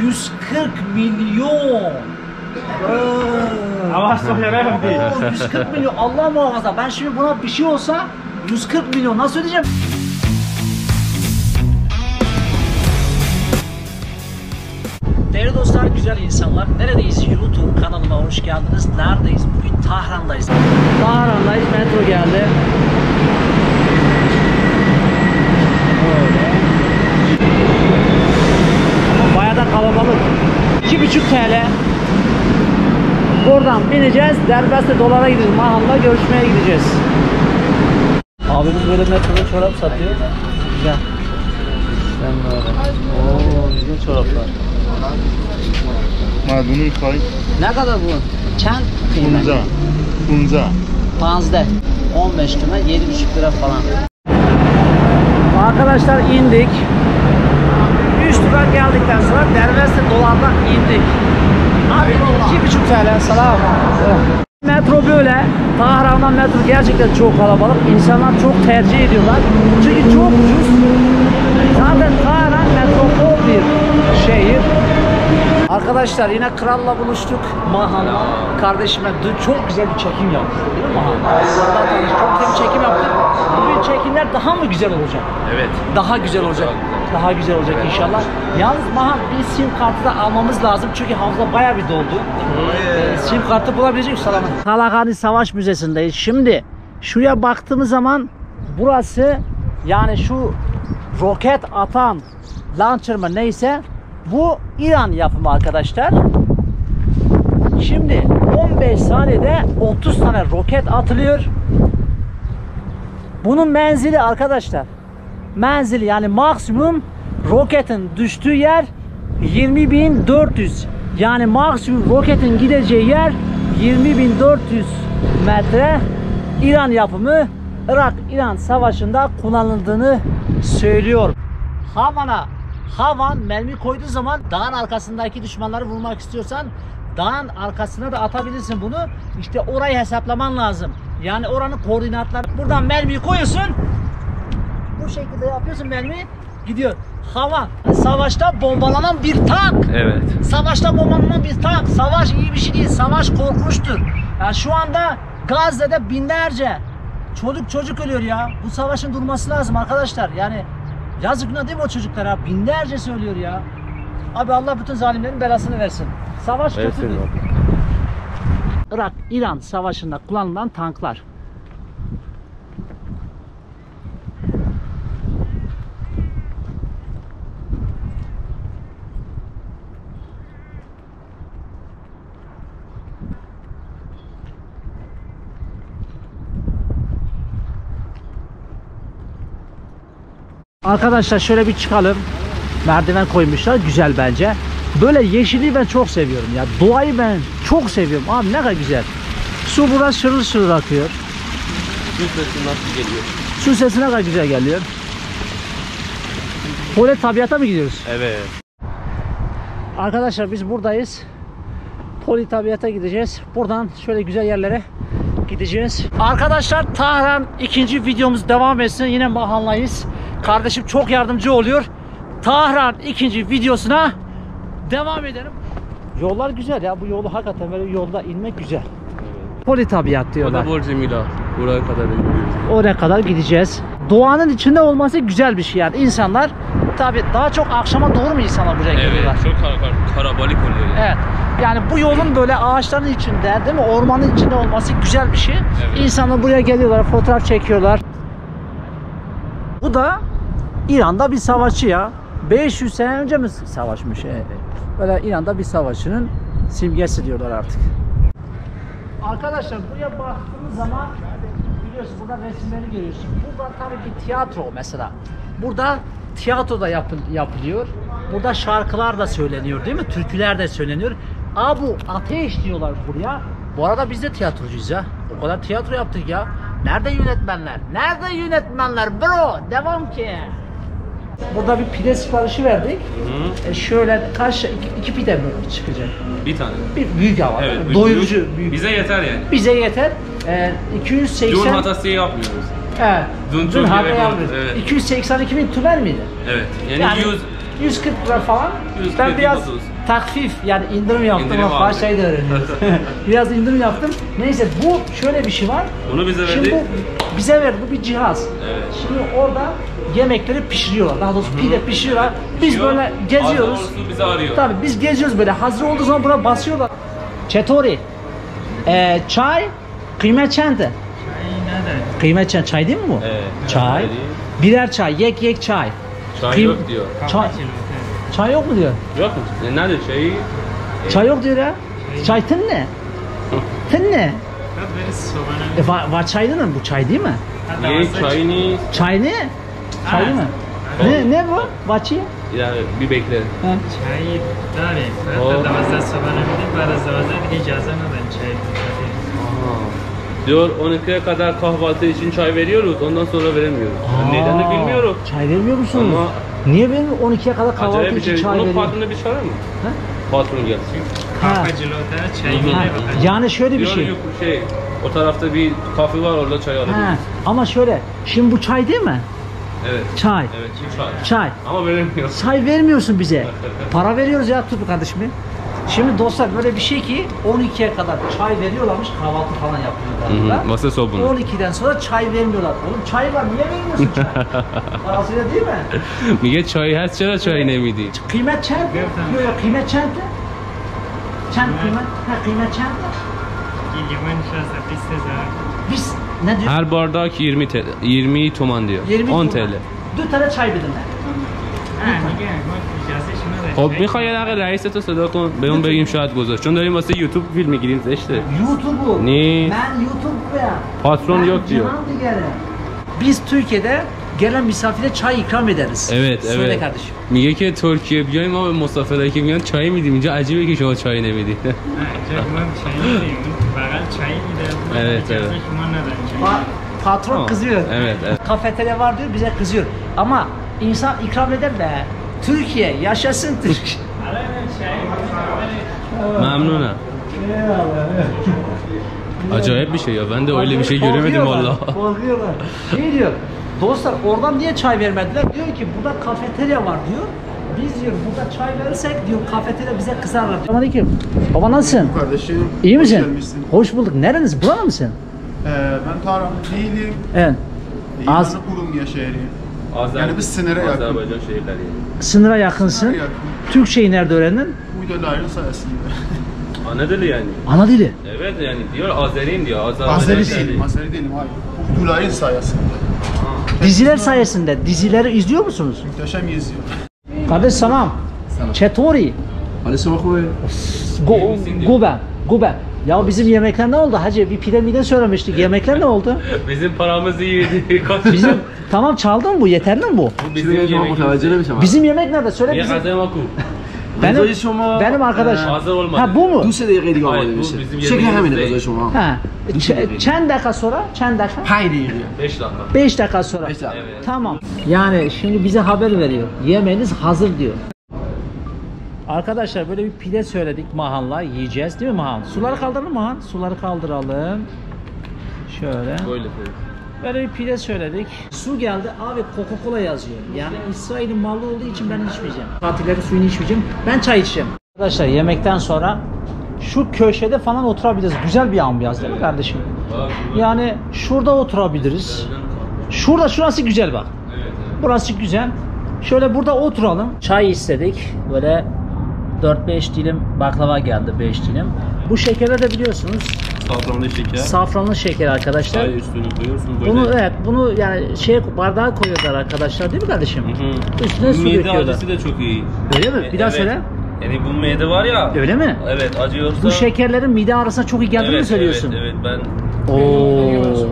140 milyon. Allah söylemem değil. 140 milyon Allah muhafaza. Ben şimdi buna bir şey olsa 140 milyon nasıl ödeyeceğim? Değerli dostlar, güzel insanlar, neredeyiz YouTube kanalıma hoş geldiniz. Neredeyiz? Bugün Tahran'dayız. Tahran'dayız, metro geldi. Bayağı da kalabalık. 2,5 TL. Oradan bineceğiz, Derves'te dolara gideceğiz, Mahan'la görüşmeye gideceğz. Abimiz böyle metroda çorap satıyor. Güzel. Ben böyle. Ooo, güzel çoraplar. Madunun pay. Ne kadar bu? Çent kıymet. Funza. Panzda. 15 tane 7,5 lira falan. Arkadaşlar indik. 3 durak geldikten sonra Derves'te dolardan indik. Abi 2,5 TL salam. Metro böyle. Tahran'dan metro gerçekten çok kalabalık. İnsanlar çok tercih ediyorlar. Çünkü çok ucuz. Zaten Tahran metropol bir şehir. Arkadaşlar yine kralla buluştuk. Mahan'la kardeşime çok güzel bir çekim yaptık. Değil mi Mahan? Çok güzel bir çekim yaptık. Bugün çekimler daha mı güzel olacak? Evet. Daha güzel olacak. Daha güzel olacak inşallah. Yalnız Mahan bir sim kartı da almamız lazım çünkü hafıza bayağı bir doldu. Sim kartı bulabilecek misin? Talagani Savaş Müzesi'ndeyiz. Şimdi şuraya baktığımız zaman burası yani şu roket atan launcher mı neyse bu İran yapımı arkadaşlar. Şimdi 15 saniyede 30 tane roket atılıyor. Bunun menzili arkadaşlar. Menzili yani maksimum roketin düştüğü yer 20.400. Yani maksimum roketin gideceği yer 20.400 metre. İran yapımı Irak-İran savaşında kullanıldığını söylüyor. Havan mermi koyduğu zaman dağın arkasındaki düşmanları vurmak istiyorsan dağın arkasına da atabilirsin bunu. İşte orayı hesaplaman lazım. Yani oranın koordinatları. Buradan mermiyi koyuyorsun. Bu şekilde yapıyorsun mermi gidiyor. Havan. Savaşta bombalanan bir tank. Evet. Savaşta bombalanan bir tank. Savaş iyi bir şey değil. Savaş korkunçtur. Yani şu anda Gazze'de binlerce çocuk ölüyor ya. Bu savaşın durması lazım arkadaşlar. Yani yazık günah değil mi o çocuklara? Binlerce söylüyor ya. Abi Allah bütün zalimlerin belasını versin. Savaş kötü değil. Irak-İran savaşında kullanılan tanklar. Arkadaşlar şöyle bir çıkalım. Merdiven koymuşlar. Güzel bence. Böyle yeşilliği ben çok seviyorum ya. Doğayı ben çok seviyorum. Abi ne kadar güzel. Su burada şırıl şırıl akıyor. Su sesi nasıl geliyor? Su sesi ne kadar güzel geliyor. Pol-e Tabiat'a mı gidiyoruz? Evet. Arkadaşlar biz buradayız. Pol-e Tabiat'a gideceğiz. Buradan şöyle güzel yerlere gideceğiz. Arkadaşlar Tahran 2. videomuz devam etsin. Yine Mahan'layız. Kardeşim çok yardımcı oluyor. Tahran 2. videosuna devam edelim. Yollar güzel ya. Bu yolu hakikaten böyle yolda inmek güzel. Evet. Pol-e Tabiat diyorlar. Oraya kadar gideceğiz. Oraya kadar gideceğiz. Doğanın içinde olması güzel bir şey yani. İnsanlar tabii daha çok akşama doğru mu insanlar buraya geliyorlar? Evet. Çok karabalık oluyor. Yani. Evet. Yani bu yolun böyle ağaçların içinde değil mi? Ormanın içinde olması güzel bir şey. Evet. İnsanlar buraya geliyorlar, fotoğraf çekiyorlar. Bu da İran'da bir savaşçı ya. 500 sene önce mi savaşmış? Böyle İran'da bir savaşının simgesi diyorlar artık. Arkadaşlar buraya baktığınız zaman biliyorsun burada resimleri görüyorsun. Burada tabii ki tiyatro mesela. Burada tiyatro da yapılıyor. Burada şarkılar da söyleniyor değil mi? Türküler de söyleniyor. Abu ateş diyorlar buraya. Bu arada biz de tiyatrocuyuz ya. O kadar tiyatro yaptık ya. Nerede yönetmenler? Nerede yönetmenler bro? Devam ki. Burada bir pide siparişi verdik. Hı-hı. Şöyle kaç iki pide mi çıkacak? Bir tane. Bir büyük ama. Evet, doyurucu büyük. Bize yeter yani. Bize yeter. 280. Dün hatası yapmıyoruz. Evet. Dün çok yemek yapmıyoruz. Evet. 282.000 tümen miydi? Evet. Yani, 100 140 lira falan. Ben biraz takfif, yani indirim yaptım. Bak şey de öğreniyoruz. Biraz indirim yaptım. Neyse, bu şöyle bir şey var. Bunu bize verdi. Şimdi bu bize verdi. Bu bir cihaz. Evet. Şimdi orada yemekleri pişiriyorlar. Daha doğrusu pide pişiriyorlar. Biz böyle geziyoruz. Bizi arıyor. Tabii biz geziyoruz böyle. Hazır olduğu zaman buna basıyorlar. Çetori. Çay, kıymet çente. Kıymet çay, çay değil mi bu? Evet. Çay. Birer çay, yek çay. Çay yok diyor. Çay yok mu diyor? Yok. Nerede çayı? Çay yok diyor ya. Çay tın ne? Tın ne? Var çaylı mı? Bu çay değil mi? Yek çay ne? Çay ne? Çay mı? Ne bu? Vaçi? Ya bir bekle. Çay tabii. Hatta bazı sabahları bazı icazeme ben çay. Diyor 12'ye kadar kahvaltı için çay veriyoruz, ondan sonra veremiyoruz. Neden de bilmiyorum. Çay vermiyor musunuz? Ama niye benim 12'ye kadar kahvaltı için şey, çay veriyorum? Onun farkında bir çare mi? Patron gelsin. Kahvecilerde çay veriyor. Yani şöyle bir şey. Yok, şey. O tarafta bir kafe var, orada çay alabiliriz. Ama şöyle, şimdi bu çay değil mi? Evet. Çay. Evet, çay. Ama veremiyorsun. Çay vermiyorsun bize. Para veriyoruz ya, tut kardeşim. Şimdi dostlar böyle bir şey ki 12'ye kadar çay veriyorlarmış, kahvaltı falan yapıyorlar. Masa sobunu. 12'den sonra çay vermiyorlar. Oğlum çay var, niye vermiyorsun çay? Parasıyla değil mi? Niye çay, her çara çay ne miydi? Kıymet çay. Kıymet çay. Çan kıymet. Ha kıymet çay. Biz ne diyor? Her bardak 20 TL, 20 tuman diyor. 10 TL. 2 tane çay verin. خب میخوای یه دقیقه رئیست رو صدا کن به اون بگیم شاید گذاشت چون داریم واسه یوتیوب فیلم میگیریم زشته یوتیوبو نی من یوتیوبم patron yok diyor. Biz Türkiye'de gelen misafire çay ikram ederiz. Evet, evet. Söyle kardeşim. Miye ki Türkiye biyoyim ama misafirlere ki biyon çay mı diyeyim? İnce acaba ki şuna çay ne mi diyeyim? Evet, evet. Evet. Patron kızıyor. Evet, evet. Kafeterya var diyor, bize kızıyor. Ama insan ikram eder be. Türkiye yaşasın Türkiye. Memnunum. Acayip bir şey ya. Ben de öyle bir şey göremedim vallahi. Korkuyorlar. Şey diyor. Dostlar oradan niye çay vermediler? Diyor ki burada kafeterya var diyor. Biz diyor burada çay verirsek diyor kafeterya bize kızarlar diyor. Selamünaleyküm. Baba nasılsın? Kardeşim. İyi misin? Gelmişsin. Hoş bulduk. Nereniz? Buralı mısın? Ben Tahran değilim. Evet. Az Urumya şehriyim. Yani biz sınıra yakın. Sınıra yakınsın. Sınıra yakın. Türkçeyi nerede öğrendin? Uyduların sayesinde. Ana dili yani. Ana dili? Evet yani diyor Azeriyim diyor. Azeri değilim hayır. Uyduların sayesinde. Diziler sayesinde. Dizileri izliyor musunuz? Muhteşem izliyor. Kardeş selam. Çetori. Aleykümselam. Guben. Ya bizim yemekler ne oldu hacı? Bir pide miden söylemiştik. Yemekler ne oldu? Bizim paramızı yedi. Bizim tamam çaldın mı bu? Yeterli mi bu? Bizim yemek nerede? Söyle bize. Benim arkadaş. Ha bu mu? Hayır, bu bizim yemeğimiz değil. Ha. Çen dakika sonra? Çen dakika? Hayır. 5 dakika. 5 dakika sonra. Tamam. Yani şimdi bize haber veriyor. Yemeğiniz hazır diyor. Arkadaşlar böyle bir pide söyledik Mahan'la, yiyeceğiz değil mi Mahan? Suları kaldıralım Mahan, suları kaldıralım. Şöyle. Böyle bir pide söyledik. Su geldi, abi Coca-Cola yazıyor. Yani İsrail'in malı olduğu için ben içmeyeceğim. Fatihlerin suyunu içmeyeceğim, ben çay içeceğim. Arkadaşlar yemekten sonra şu köşede falan oturabiliriz. Güzel bir ambiyans değil mi kardeşim? Yani şurada oturabiliriz. Şurada, şurası güzel bak. Burası güzel. Şöyle burada oturalım. Çay istedik. Böyle 4-5 dilim baklava geldi, 5 dilim. Bu şekeri de biliyorsunuz. Safranlı şeker. Safranlı şeker arkadaşlar. Çay üstüne koyuyorsun böyle. Bunu evet, bunu yani bardağa koyuyorlar arkadaşlar değil mi kardeşim? Hı. Üstüne su döküyorlar. Mide acısı da çok iyi. Öyle mi? Bir daha söyle. Yani bu mide var ya. Öyle mi? Evet, acıyorsa. Bu şekerlerin mide arasına çok iyi geldiğini söylüyorsun. Evet, evet ben. Oo.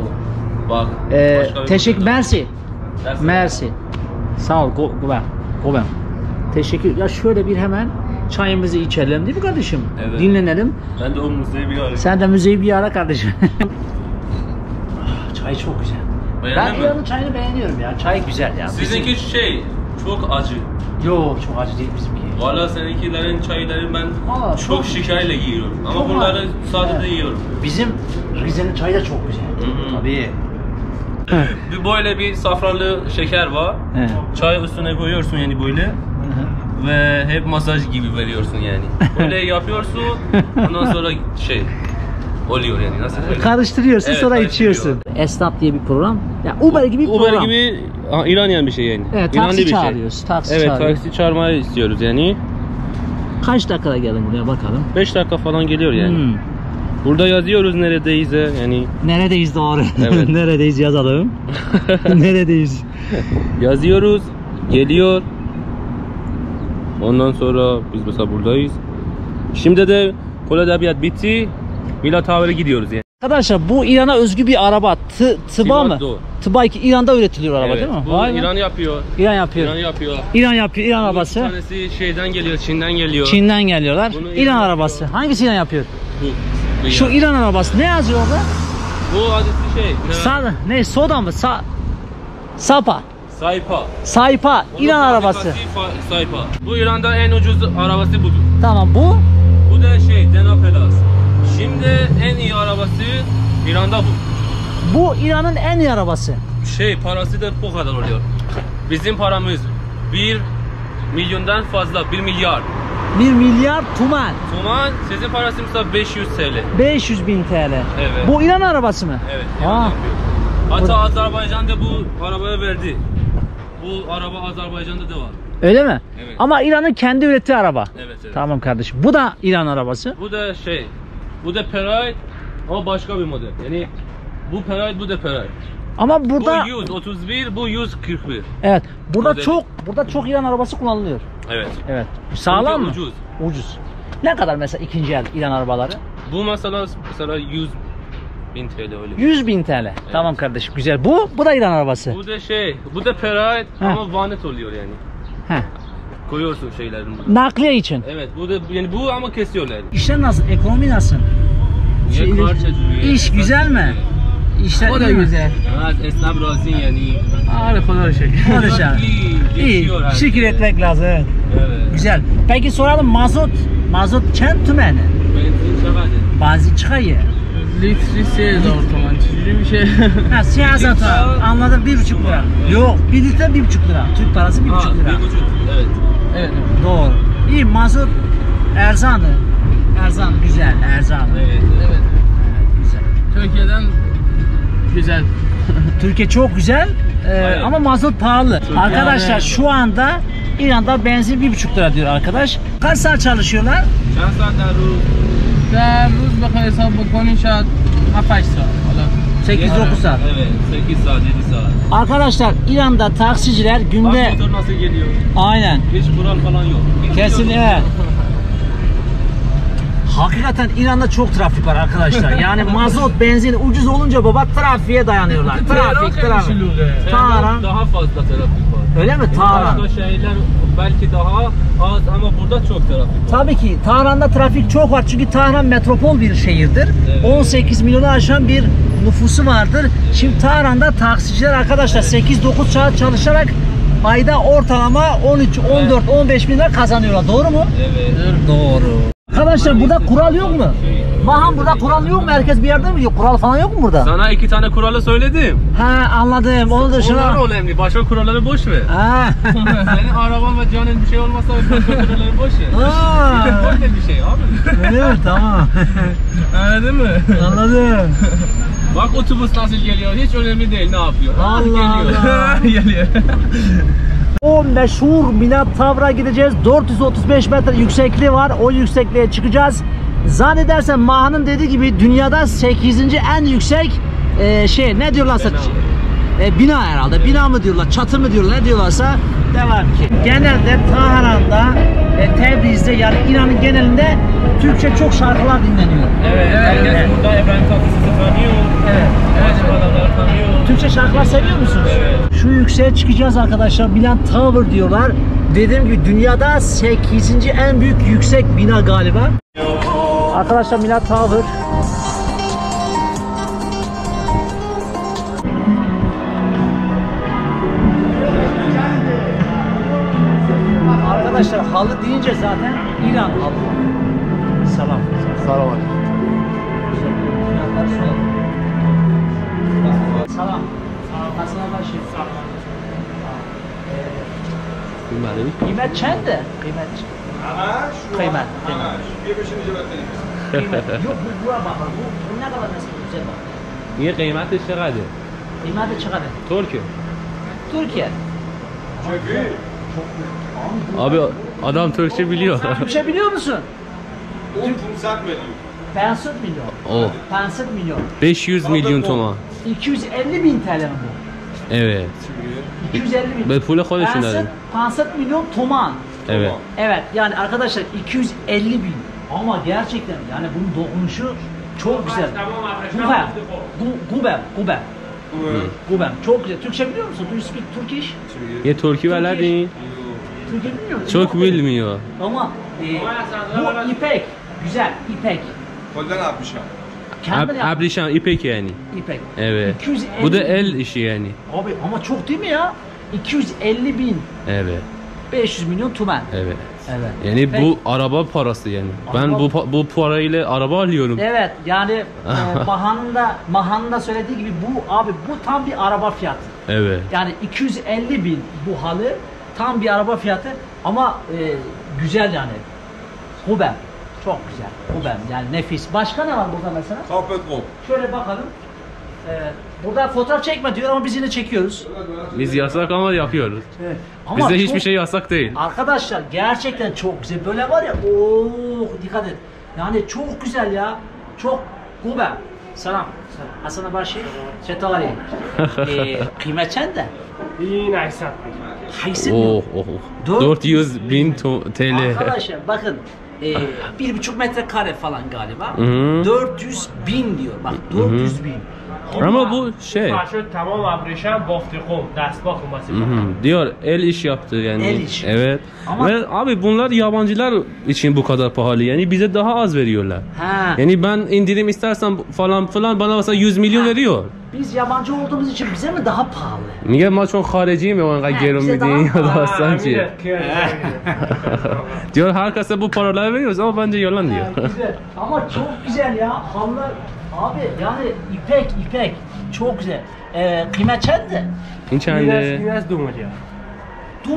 Bak. Teşekkür, merci. Merci. Sağ ol, Goben. Teşekkür. Ya şöyle bir hemen çayımızı içelim değil mi kardeşim? Evet. Dinlenelim. Ben de o müzeyi bir arayayım. Sen de müzeyi bir ara kardeşim. Çay çok güzel. Ben İran'ın çayını beğeniyorum ya. Çay güzel ya. Sizinki çok acı. Yok çok acı değil bizimki. Valla seninkilerin çayları ben çok şekerle yiyorum. Ama çok bunları sadece yiyorum. Bizim Rize'nin çayı da çok güzel. Hı-hı. Tabii. Böyle bir safranlı şeker var. Çay üstüne koyuyorsun yani böyle. Hı-hı. ve hep masaj gibi veriyorsun yani. Böyle yapıyorsun, ondan sonra şey oluyor yani, nasıl söyleyeyim? Karıştırıyorsun, evet, sonra içiyorsun. Esnaf diye bir program. Yani Uber gibi bir program. Uber gibi İranyan bir şey yani. Evet, taksi çağırıyoruz. Şey. Taksi, evet, çağırıyor. Taksi çağırmayı istiyoruz yani. Kaç dakikada gelin buraya bakalım? 5 dakika falan geliyor yani. Hmm. Burada yazıyoruz neredeyiz yani. Neredeyiz, doğru. Evet. Neredeyiz yazalım. Neredeyiz. Yazıyoruz, geliyor. Ondan sonra biz mesela buradayız. Şimdi de Pol-e Tabiat bitti. Milad Tower'a gidiyoruz yani. Arkadaşlar bu İran'a özgü bir araba. Tıba mı? Tıba ki İran'da üretiliyor araba, evet, değil mi? Bu İran yapıyor. İran yapıyor. İran yapıyor. İran yapıyor. İran arabası. Bir tanesi şeyden geliyor, Çin'den geliyor. Çin'den geliyorlar. Bunu İran arabası. Yapıyor. Hangisi İran yapıyor? Bu şu İran arabası. Ne yazıyor orada? Bu adetli şey. Ne? Soda mı? Sapa. Saypa. İran arabası. Saypa. Bu İran'da en ucuz arabası budur. Tamam, bu? Bu da şey, Denapelaz. Şimdi en iyi arabası İran'da bu. Bu İran'ın en iyi arabası. Şey, parası da bu kadar oluyor. Bizim paramız 1 milyondan fazla, 1 milyar. 1 milyar tuman. Tuman, sizin parasınızsa 500 TL. 500 bin TL. Evet. Bu İran arabası mı? Evet. Hatta Azerbaycan'da bu arabaya verdi. Bu araba Azerbaycan'da da var. Öyle mi? Evet. Ama İran'ın kendi ürettiği araba. Evet, evet. Tamam kardeşim. Bu da İran arabası. Bu da şey. Bu da Peride ama başka bir model. Yani bu Peride, bu da Peride. Ama burada bu 131, bu 141. Evet. Burada modeli. Burada çok İran arabası kullanılıyor. Evet. Evet. Sağlam mı? Ucuz. Ucuz. Ne kadar mesela ikinci el İran arabaları? Bu mesela 100.000 TL öyle. 100.000 TL. Evet. Tamam kardeşim, güzel. Bu da İran arabası. Bu da Peride ama vanet oluyor yani. Heh. Koyuyorsun şeylerin burada. Nakliye için. Evet, bu da yani bu ama kesiyorlar. İşler nasıl? Ekonomi nasıl? İş güzel mi? İşler o da güzel. Evet, esnaf razı yani. Arif kadar şey. İyi. Şükür etmek lazım. Evet. Güzel. Peki soralım, mazot çent tümeni? Bazı çıkayı. Litresi ortalama bir şey. Ha, siyaset anladım, 1,5 lira. Evet. Yok, 1 litre 1,5 lira. Türk parası 1,5 lira. Evet. Evet. Doğru. İyi, mazot erzandı. Erzan güzel, erzan. Evet. Evet. Güzel. Türkiye'den güzel. Türkiye çok güzel, evet. Ama mazot pahalı. Türkiye arkadaşlar yani. Şu anda İran'da benzin 1,5 lira diyor arkadaş. Kaç saat çalışıyorlar? Kaç saat در روز بخوای حساب بکنین شاید 7-8 saat. 8-9 saat. Evet, 8 saat, 7 saat. Arkadaşlar İran'da taksiciler günde... Bak motor nasıl geliyor. Aynen. Hiç kural falan yok. Kesin evet. Hakikaten İran'da çok trafik var arkadaşlar. Yani mazot, benzin ucuz olunca baba trafiğe dayanıyorlar. Trafik. Tahran. Daha fazla trafik var. Öyle mi? Tahran. Başka şehirler belki daha az ama burada çok trafik var. Tabii ki Tahran'da trafik çok var çünkü Tahran metropol bir şehirdir. Evet. 18 milyonu aşan bir nüfusu vardır. Evet. Şimdi Tahran'da taksiciler arkadaşlar, evet, 8-9 saat çalışarak ayda ortalama 13, 14, evet, 15 bin lira kazanıyorlar. Doğru mu? Evet. Doğru. Arkadaşlar burada kural yok mu? Mahan, burada kural yok mu? Herkes bir yerde mi diyor? Kural falan yok mu burada? Sana 2 tane kuralı söyledim. He, anladım. Onu da şuna... Onlar önemli. Başka kuralları boş ver. Senin araban ve canın bir şey olmazsa kuralları boş ver. Böyle bir şey abi. Öyle mi? Tamam. Anladın mı? Anladım. Bak otobüs nasıl geliyor. Hiç önemli değil. Ne yapıyor? Allah Allah. Geliyor. O meşhur Milad Tower'a gideceğiz. 435 metre yüksekliği var. O yüksekliğe çıkacağız. Zannedersem Mahan'ın dediği gibi dünyada 8. en yüksek ne diyorlarsa bina herhalde. Evet. Bina mı diyorlar, çatı mı diyorlar, ne diyorlarsa devam ki. Genelde Tahran'da, Tebriz'de yani İran'ın genelinde Türkçe çok şarkılar dinleniyor. Evet, herkes burada Evren Tatlısız'ı tanıyor. Evet. Türkçe şarkılar seviyor musunuz? Evet. Şu yükseğe çıkacağız arkadaşlar. Milad Tower diyorlar. Dediğim gibi dünyada 8. en büyük yüksek bina galiba. Arkadaşlar Milad Tower. Arkadaşlar halı deyince zaten İran halı. Selam. Selam. Selam. Selam. Selam. Selam. Selam. Kıymet çende. Kıymet. Kıymet. Yok bu bura bakar. Bu ne kadar güzel bak. Niye kıymeti çekadı? Kıymeti çekadı. Türkiye. Türkiye. Çünkü. Abi adam Türkçe biliyor. Türkçe biliyor musun? 10 kumsat veriyor. 500 milyon. Oh. 500 milyon. 500 milyon toma. 250 bin TL mi bu? Evet. 250 milyon. Ben pula konuşun dedim. 500 milyon toman. Evet. Evet yani arkadaşlar 250 bin. Ama gerçekten yani bunun dokunuşu çok güzel. Gubem. Gubem. Gubem. Gubem. Çok güzel. Türkçe biliyor musun? Do you speak Turkish? Ya Türkçe velerdi. Türkçe bilmiyor. Çok bilmiyor. Ama bu ipek. Güzel ipek. Koldan yapmışım. Abrişan ipek yani. İpek. Evet. 250 bu da el işi yani. Abi ama çok değil mi ya? 250 bin. Evet. 500 milyon tuman. Evet. Evet. Yani ipek. Bu araba parası yani. Araba. Ben bu parayla araba alıyorum. Evet. Yani Mahan'ın da söylediği gibi bu abi bu tam bir araba fiyatı. Evet. Yani 250 bin bu halı tam bir araba fiyatı ama güzel yani. Hubem. Çok güzel. Bu ben yani nefis. Başka ne var burada mesela? Sohbet kol. Şöyle bakalım. Burada fotoğraf çekme diyor ama biz yine çekiyoruz. Biz yasak ama yapıyoruz. Evet. Ama bize hiçbir şey yasak değil. Arkadaşlar gerçekten çok güzel. Böyle var ya dikkat et. Yani çok güzel ya. Çok güzel. Selam. Hasan'a başı. Çetari. Kıymet çende. 400 bin TL. Arkadaşlar bakın. 1,5 metrekare falan galiba. 400 bin diyor. Bak 400 bin. Ama bu şey. Tamam abrişan boftikom. Dastbak olması. Diyor el iş yaptı yani. El iş. Evet. Ama ve abi bunlar yabancılar için bu kadar pahalı. Yani bize daha az veriyorlar. He. Yani ben indirim istersen falan falan bana mesela 100 milyon veriyor. Biz yabancı olduğumuz için bize mi daha pahalı? Niye ben çok hariciyim ya ona gerim dediğin ya da sancı. Diyor herkese bu paraları veriyoruz ama bence yalan diyor. Güzel. Ama çok güzel ya. Hamlar abi yani ipek çok güzel. Kıymet çende. İnçende. Biraz 2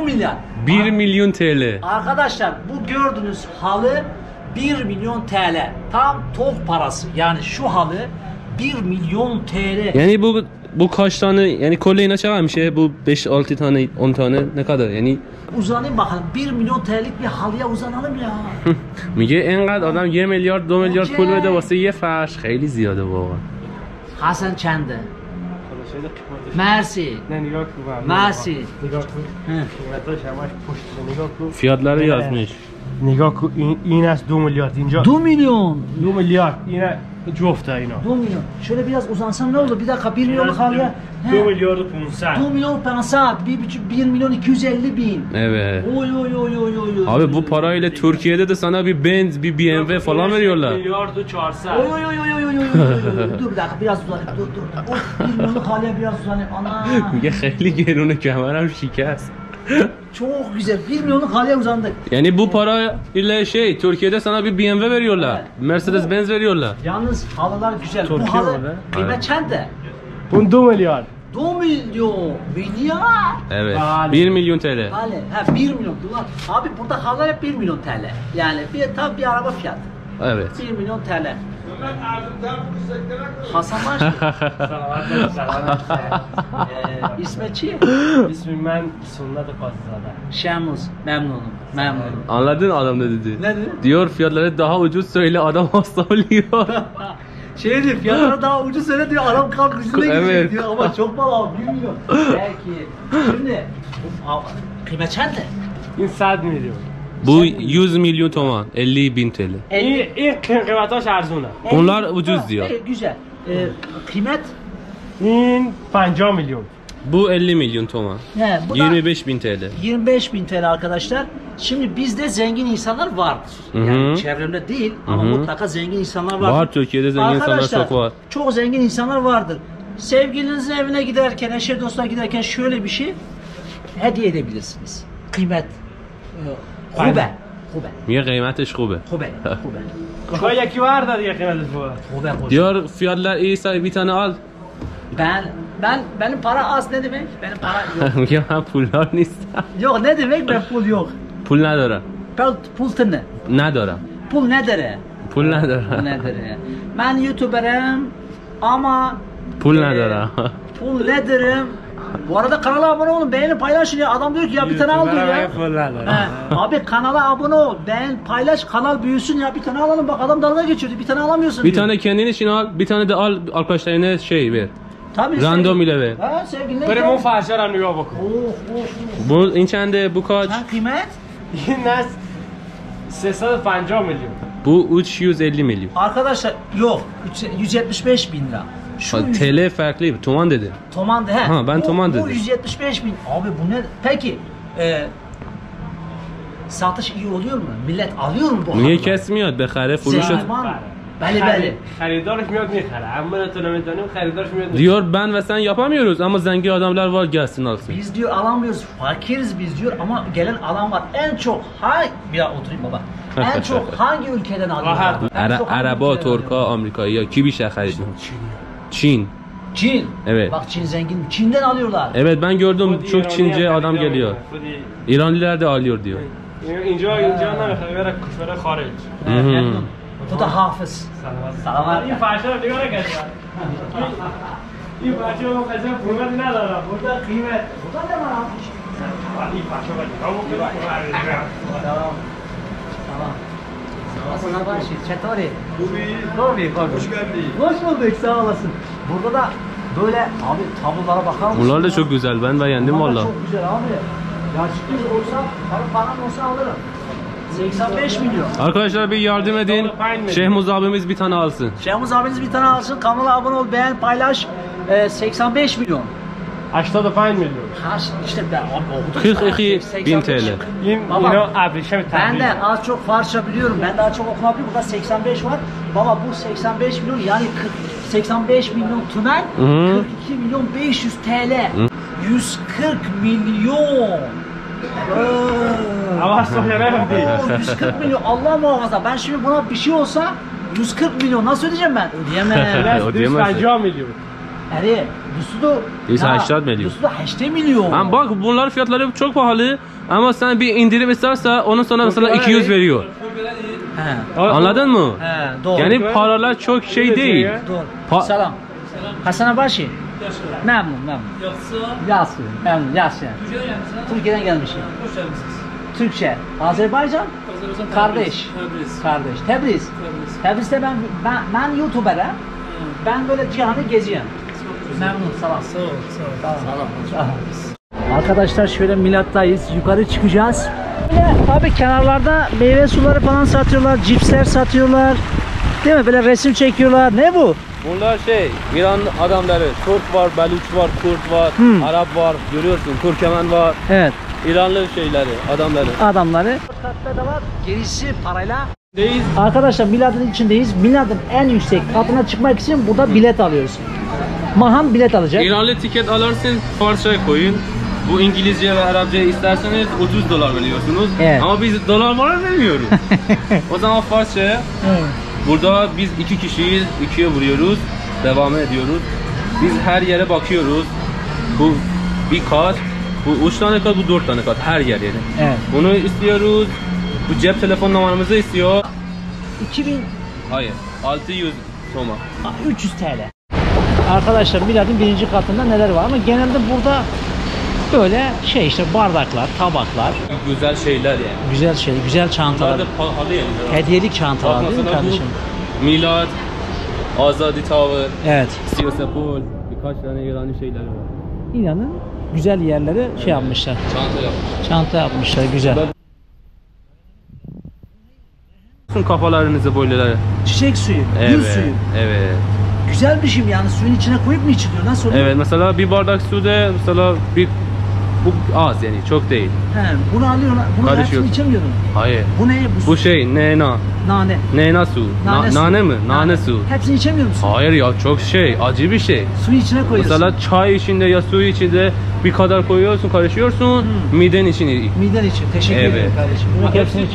milyon. 1 milyon TL. Arkadaşlar bu gördüğünüz halı 1 milyon TL. Tam tok parası. Yani şu halı 1 milyon TL. Yani bu kaç tane yani kolyeyine çağırmış ya bu 5-6 tane 10 tane ne kadar yani. Uzanayım bakalım 1 milyon TL'lik bir halıya uzanalım ya. Mige enqad adam 1 milyar 2 milyar pul vede vase ye farş خیلی زیاده واقعا. Hasan çende. Mersi. Mersi. Fiyatları yazmış. Nigah iğnesi 2 milyar inca. 2 milyon. 2 milyar iğne. Cofta yine. 2 milyon. Şöyle biraz uzansan ne olur? Bir dakika 1 milyon kalıyor. 2 milyon 500. 2 milyon 500. 1 milyon 250 bin. Evet. Oy. Abi bu parayla Türkiye'de de sana bir Benz, bir BMW falan veriyorlar. 1 milyon 400. Oy. Dur bir dakika biraz uzan. Dur. Of 1 milyon kalıyor biraz uzan. Ana. Ya خیلی گرونه kameram şikast. Çok güzel. 1 milyonluk hale uzandık. Yani bu para ile şey Türkiye'de sana bir BMW veriyorlar. Evet. Mercedes Benz veriyorlar. Yalnız halılar güzel. Türkiye bu halı kıymet çende. Bu 2 milyar. 2 milyon. Milyar. Evet. 1 milyon TL. Hale. Ha 1 milyon dolar. Abi burada halılar hep 1 milyon TL. Yani tam bir araba fiyatı. Evet. 1 milyon TL. Hasan var mı? İsmet çiğ. İsmim ben sonuna da fazla. Şemuz. Memnunum. Anladın adam ne dedi? Ne dedi? Diyor fiyatları daha ucuz söyle adam hasta oluyor. Şeydir fiyatları daha ucuz söyle diyor adam kalk yüzüne gidiyor diyor ama çok pahalı 1 milyon. Belki. Şimdi kıymet çende. 100 milyon. Bu 100 milyon toman, 50 bin TL. İlk kıymetaş arzuna. Onlar ucuz diyor. Güzel. Kıymet? 50 milyon. Bu 50 milyon toman. 25 bin TL. 25 bin TL arkadaşlar. Şimdi bizde zengin insanlar vardır. Yani çevremde değil ama mutlaka zengin insanlar vardır. Var Türkiye'de zengin insanlar çok var. Çok zengin insanlar vardır. Sevgilinizin evine giderken, eşe dostuna giderken şöyle bir şey hediye edebilirsiniz. Kıymet. خوبه میگه قیمتش خوبه خوبه یکی وارد دیگه قیمتش خوبه دیار فیادلر ایسا بیتانه آل بله Benim para az ne demek? Benim para yok. Ya pullar nist. Yok ne demek ben pul yok. Pul nadara. Pul tını. Nadara. Pul nadara. Pul nadara. Ben YouTuber'ım ama pul nadara. Pul nadirim. Bu arada kanala abone olun, beğeni paylaşın ya. Adam diyor ki ya bir tane al diyor ya. Abi kanala abone ol, beğen paylaş, kanal büyüsün ya. Bir tane alalım bak, adam dalga geçiyordu. Bir tane alamıyorsun. Bir diyor. Tane kendin için al, bir tane de al arkadaşlarına şey ver. Tabii. Random sevgili. İle ver. Ha sevgili. Premium fahşer anlıyor bak. Bu içinde bu kaç? Ha kıymet? Yine 650 milyon. Bu 350 milyon. Arkadaşlar yok 175 bin lira. Şu TL farklı, toman dedi. Toman de he. Ha ben bu, toman dedim. Bu 175 bin. Abi bu ne? Peki satış iyi oluyor mu? Millet alıyor mu bu? Niye kesmiyor? Bekhare furuşat. Beli beli. Haridar miyod nikhara. Amına tonametanım haridar miyod. Diyor ben ve sen yapamıyoruz ama zengin adamlar var gelsin alsın. Biz diyor alamıyoruz. Fakiriz biz diyor ama gelen alan var. En çok bir oturayım baba. En çok hangi ülkeden alıyorlar? Araba, Turka, Amerika'yı ya kim işe harcıyor? Çin. Çin? Evet. Bak Çin zengin. Çin'den alıyorlar. Evet ben gördüm çok Çince adam geliyor. İranlılar da alıyor diyor. İnce olarak küfere hariç. Bu da hafız. Salamat. İyi parçalar diyor arkadaşlar. İyi parçalar o kadar bunlar ne alara? Burada kıymet. Burada ne var abi? İyi parçalar. Tamam. Tamam. Sana başı, çetori. Tabii, hoş geldin. Hoş bulduk, sağ olasın. Burada da böyle abi tablolara bakar mısın? Bunlar da çok güzel, ben beğendim valla. Çok güzel abi. Ya çıkmış olsa, param olsa alırım. 85 milyon. Arkadaşlar bir yardım edin. Şehmuz abimiz bir tane alsın. Şehmuz abimiz bir tane alsın. Kanala abone ol, beğen, paylaş. 85 milyon. 85 milyon. İşte ben okudum. 42.000 TL. Baba, ben de az çok Farsça biliyorum. Ben daha çok okuma biliyorum. Burada 85 var. Baba bu 85 milyon yani 85 milyon tümen, 42 milyon 500 TL. 140 milyon. Allah söylemem değil. 140 milyon Allah muhafaza. Ben şimdi buna bir şey olsa 140 milyon nasıl ödeyeceğim ben? Ödeyemem. Ödeyemez. 150 milyon. Eri, bu su da 80 milyon. Ama bak bunlar fiyatları çok pahalı ama sen bir indirim istersen onun sonra mesela 200 veriyor. He. Anladın mı? He, doğru. Yani paralar çok şey değil. Doğru. Selam. Hasan Abaşi. Memnun. Yasin. Memnun, Yasin. Türkiye'den gelmişim. Türkçe. Azerbaycan? Kardeş. Kardeş. Tebriz. Tebriz'te ben YouTuber'a. Ben böyle cihanı geziyorum. Memnun, salam. Sağ ol. Arkadaşlar şöyle Milad'dayız. Yukarı çıkacağız. Böyle abi kenarlarda meyve suları falan satıyorlar, cipsler satıyorlar. Değil mi? Böyle resim çekiyorlar. Ne bu? Bunlar şey, İran adamları. Türk var, Beluç var, Kürt var, Arap var. Görüyorsun, Türkmen var. Evet. İranlı şeyleri, adamları. Katta da var. Gerisi parayla. Deyiz. Arkadaşlar Milad'ın içindeyiz. Milad'ın en yüksek katına çıkmak için burada bilet alıyoruz. Mahan bilet alacak. İranlı tiket alırsın, Farsça koyun. Bu İngilizce ve Arapça isterseniz 30 dolar veriyorsunuz. Evet. Ama biz dolar var vermiyoruz. O zaman Farsça. Evet. Burada biz 2 kişiyiz, 2'ye vuruyoruz, devam ediyoruz. Biz her yere bakıyoruz. Bu bir kat, bu 3 tane kat, bu 4 tane kat, her yer yeri. Evet. Bunu istiyoruz. Bu cep telefon numaramızı istiyor. 2000 Hayır, 600 soma. 300 TL. Arkadaşlar Milad'ın birinci katında neler var ama genelde burada böyle şey işte bardaklar, tabaklar. Güzel şeyler yani. Güzel şey, güzel çantalar. Bunlar da pahalı yani. Hediyelik çantalar değil mi kardeşim? Milad, Azadi Tower, evet. Siyosepol, birkaç tane İranlı şeyler var. İran'ın güzel yerleri evet. Şey yapmışlar. Çanta yapmışlar, güzel. Kafalarınızı böyle. Çiçek suyu, evet, gül suyu. Evet. Güzel bir şey yani suyun içine koyup mu içiliyor? Nasıl oluyor? Evet mesela bir bardak suda mesela bir bu az yani çok değil. He, bunu alıyorsun. Bunu hepsini içemiyorum. Hayır. Bu ne? Bu şey nena. Nane. Nena su. Nane mi? Nane su. Hepsini içemiyorum. Hayır ya çok şey acı bir şey. Suyun içine koyuyorsun. Mesela çay içinde ya suyu içinde bir kadar koyuyorsun karışıyorsun miden için. Miden için. Teşekkür ederim kardeşim. Bunun hepsini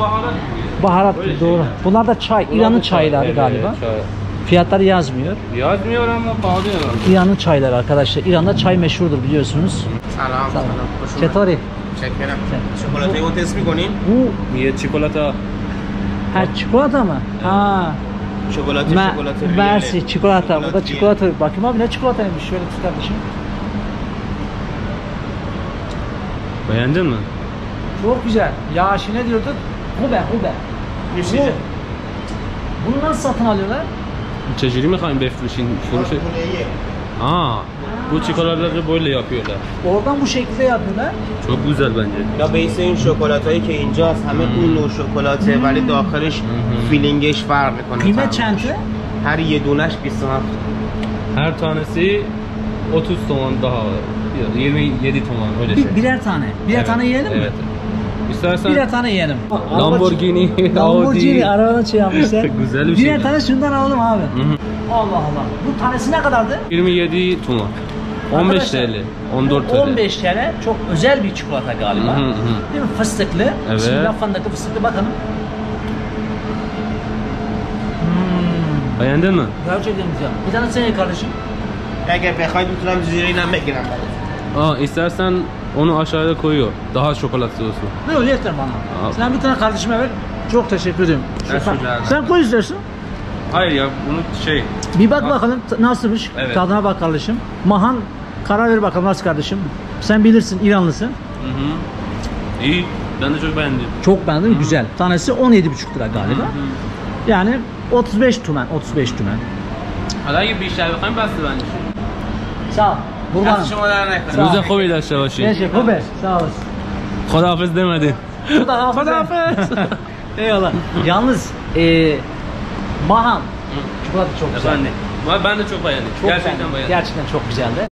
baharat. Doğru. Bunlar da çay. İran'ın çayları galiba. Evet, çay. Fiyatları yazmıyor. Yazmıyor ama pahalı herhalde. İran'ın çayları arkadaşlar. İran'da çay meşhurdur biliyorsunuz. Salam. Salam. Çetori. Çekerim. Çikolatayı o tesbih koyayım. Bu. Niye çikolata? Ha çikolata mı? Evet. Ha. Çikolata, çikolata. Mersi, çikolata. Bu da çikolata. Bakayım abi ne çikolataymış. Şöyle tutarmışım. Beğendin mi? Çok güzel. Ya şimdi ne diyorduk? Hube, hube. Hube. Bunu nasıl satın alıyorlar? Çeşitli mi kayın befrişin? Aa, bu çikolataları böyle yapıyorlar. Oradan bu şekilde yapıyorlar. Çok güzel bence. Ya beyse in şokolatayı ki inca hemen un şokolatayı vali dahiliş feeling'eş farklı konuyor. Kıymet çantı? Her yeduneş 27. Her tanesi 30 ton daha. 27 ton öyle şey. Birer tane. Birer evet. Tane yiyelim mi? Evet. İstersen birer tane yiyelim. Lamborghini, Audi arabadan şey yapmışlar. Güzel bir şey. Birer tane şundan alalım abi. Allah Allah. Bu tanesi ne kadardı? 27 tuna. 15 TL. 14 TL. 15 TL çok özel bir çikolata galiba. Değil mi? Fıstıklı. Evet. Şimdi lafandaki fıstıklı bakın. Beğendin mi? Gerçekten güzel. Bir tane senin kardeşim. Eğer bekaydı tutam zirine beklerim. Aa, istersen onu aşağıda koyuyor. Daha şokolatlı olsun. Ne öyle yeter bana. Aa. Sen bir tane kardeşime ver. Çok teşekkür ederim. Sen koy istersin. Hayır ya bunu şey. Bir bak bakalım nasılmış. Evet. Tadına bak kardeşim. Mahan karar ver bakalım nasıl kardeşim. Sen bilirsin İranlısın. Hı-hı. İyi. Ben de çok beğendim. Çok beğendim. Hı-hı. Güzel. Tanesi 17,5 lira galiba. Hı-hı. Yani 35 tümen. 35 tümen. Hala gibi bir şeyler bakayım bastı bence. Sağ ol. Buradan. Güzel koyuyla savaşı. Teşekkür ederim. Sağ olasın. Kodafız demedin. Kodafız. Eyvallah. Yalnız Mahan. Çikolata çok güzel. Ben de çok beğendim. Çok gerçekten beğendim. Gerçekten çok güzeldi.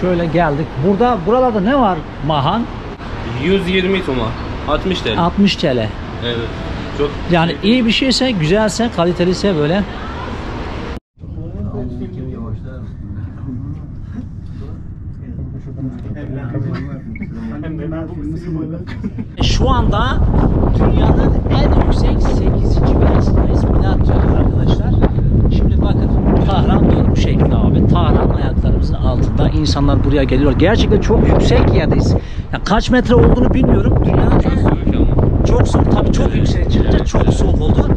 Şöyle geldik. Burada buralarda ne var Mahan? 120 tuma. 60 TL. 60 TL. Evet. Çok yani güzel. İyi bir şeyse, güzelse, kaliteliyse böyle. Şu anda dünyanın en yüksek 8. binasındayız. Milad Tower arkadaşlar. Şimdi bakın Tahran doğru bu şekilde abi. Tahran ayaklarımızın altında. İnsanlar buraya geliyor. Gerçekten çok yüksek yerdeyiz. Yani kaç metre olduğunu bilmiyorum. Dünyanın çok soğuk ama. Çok soğuk tabii çok evet. Yüksek çıkınca evet. Çok soğuk oldu.